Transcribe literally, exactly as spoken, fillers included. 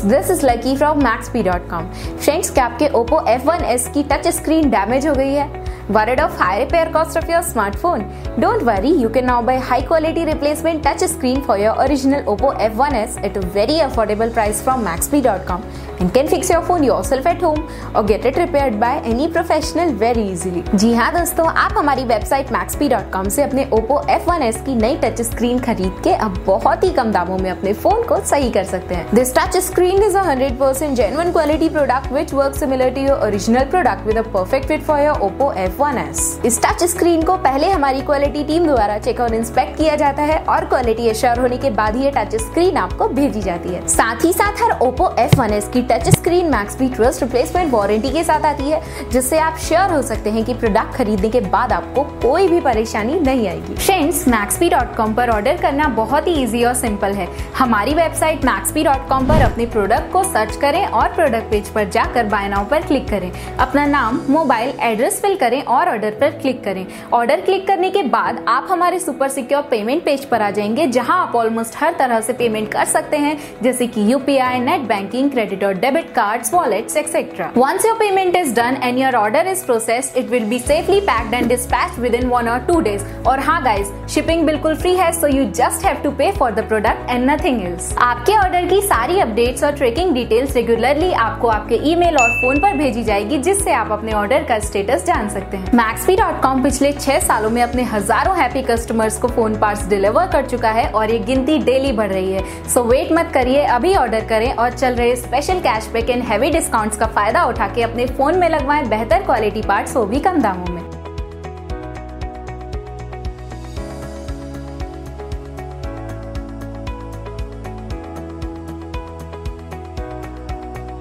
Friends, this is Lucky from Maxbhi dot com. Friends, क्या आपके Oppo F one S की touch screen damage हो गई है? Worried of high repair cost of your smartphone? Don't worry, you can now buy high quality replacement touch screen for your original Oppo F one S at a very affordable price from maxbhi dot com and can fix your phone yourself at home or get it repaired by any professional very easily. जी हाँ दोस्तों, आप हमारी website maxbhi dot com से अपने Oppo F one S की नई touch screen खरीद के अब बहुत ही कम दामों में अपने फोन को सही कर सकते हैं। This touch screen is a one hundred percent genuine quality product which works similar to your original product with a perfect fit for your Oppo F one S. इस टच स्क्रीन को पहले हमारी quality team द्वारा check और inspect किया जाता है और क्वालिटी एश्योर होने के बाद ही ये टच स्क्रीन आपको भेजी जाती है। साथ ही साथ हर Oppo F one S की touch screen Maxbhi trust replacement warranty के साथ आती है, जिससे आप श्योर हो सकते हैं कि प्रोडक्ट खरीदने के बाद आपको कोई भी परेशानी नहीं आएगी। फ्रेंड्स, maxbhi डॉट com पर ऑर्डर करना बहुत ही इजी और सिंपल है। हमारी वेबसाइट maxbhi डॉट com पर अपने प्रोडक्ट को सर्च करें और प्रोडक्ट पेज पर जाकर बाय नाउ पर क्लिक करें, अपना नाम, मोबाइल, एड्रेस फिल करें और ऑर्डर पर क्लिक करें। ऑर्डर क्लिक करने के बाद आप हमारे सुपर सिक्योर पेमेंट पेज पर आ जाएंगे, जहां आप ऑलमोस्ट हर तरह से पेमेंट कर सकते हैं, जैसे कि यूपीआई, नेट बैंकिंग, क्रेडिट और debit cards, wallets etcetera. Once your payment is done and your order is processed, it will be safely packed and dispatched within one or two days. और हाँ guys, shipping बिल्कुल free है, so you just have to pay for the product and nothing else. आपके order की सारी updates और tracking details regularly आपको आपके ईमेल और फोन पर भेजी जाएगी, जिससे आप अपने ऑर्डर का स्टेटस जान सकते हैं। maxbhi डॉट com पिछले छह सालों में अपने हजारों हैप्पी कस्टमर्स को फोन पार्ट्स डिलीवर कर चुका है और ये गिनती डेली बढ़ रही है। सो वेट मत करिए, अभी ऑर्डर करें और चल रहे special cashback and heavy discounts का फायदा उठा के अपने फोन में लगवाएं बेहतर क्वालिटी पार्ट्स वो भी कम दामों में।